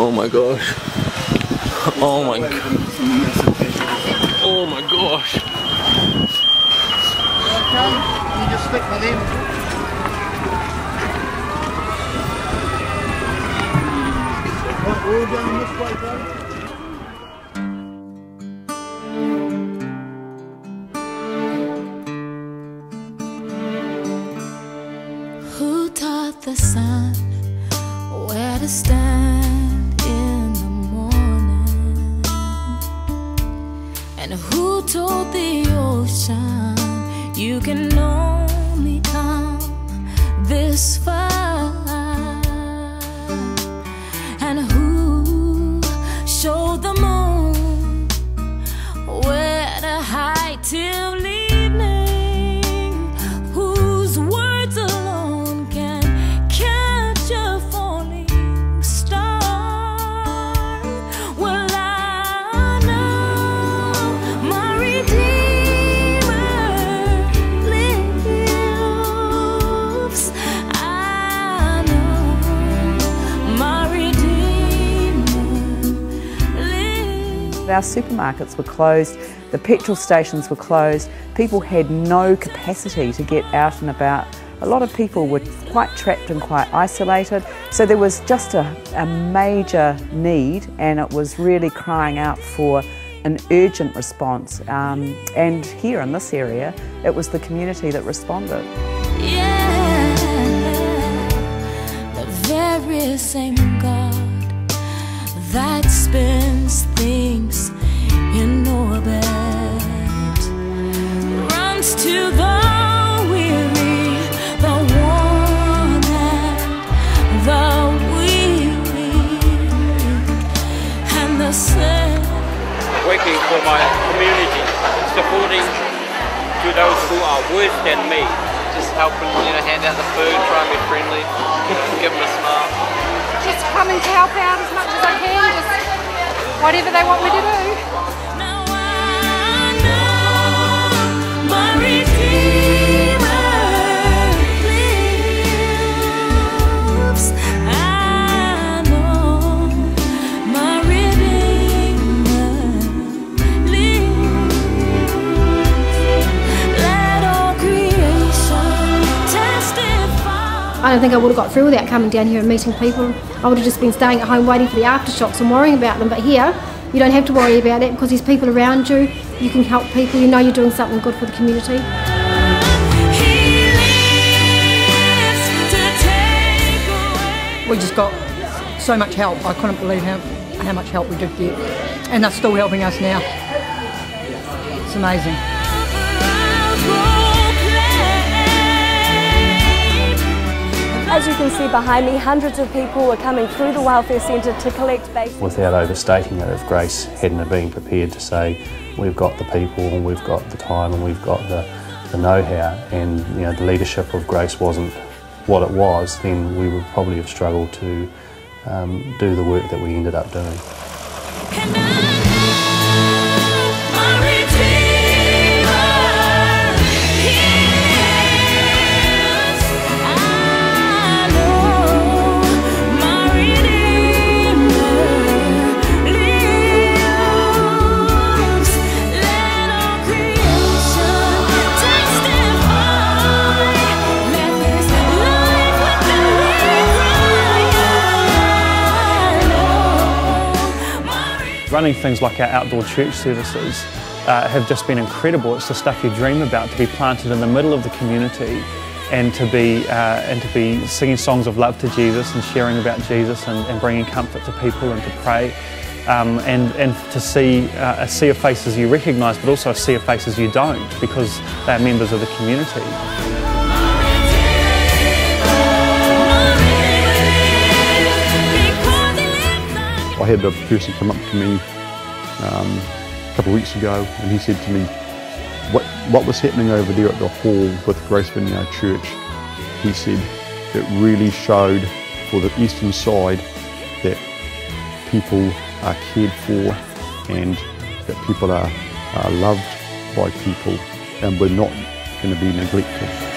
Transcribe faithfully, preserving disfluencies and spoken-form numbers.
Oh my gosh. Oh my gosh. Oh my gosh. You just stick with him. All down this way, though. The sun, where to stand in the morning, and who told the ocean you can only come this far, and who showed the moon where to hide till evening? Our supermarkets were closed, the petrol stations were closed, people had no capacity to get out and about. A lot of people were quite trapped and quite isolated, so there was just a, a major need, and it was really crying out for an urgent response. Um, and here in this area, it was the community that responded. Yeah, the very same God that spins things in orbit runs to the weary, the worn and the weary, and the sick. Working for my community, supporting to those who are worse than me. Just helping, you know, hand out the food, try and be friendly, you know, give them a smile. Just come and help out as much as I can, just whatever they want me to do. Now I know my Redeemer lives. I know my Redeemer lives. Let all creation testify. I don't think I would have got through without coming down here and meeting people. I would have just been staying at home waiting for the aftershocks and worrying about them, but here you don't have to worry about that because there's people around you, you can help people, you know you're doing something good for the community. We just got so much help, I couldn't believe how, how much help we did get, and they're still helping us now. It's amazing. As you can see behind me, hundreds of people were coming through the welfare centre to collect babies. Without overstating it, if Grace hadn't have been prepared to say, we've got the people and we've got the time and we've got the, the know-how, and you know the leadership of Grace wasn't what it was, then we would probably have struggled to um, do the work that we ended up doing. Running things like our outdoor church services uh, have just been incredible. It's the stuff you dream about, to be planted in the middle of the community and to be, uh, and to be singing songs of love to Jesus and sharing about Jesus and, and bringing comfort to people and to pray um, and, and to see uh, a sea of faces you recognise but also a sea of faces you don't because they're members of the community. I had a person come up to me um, a couple of weeks ago, and he said to me, what, what was happening over there at the hall with Grace Vineyard Church? He said, it really showed for the eastern side that people are cared for and that people are, are loved by people, and we're not going to be neglected.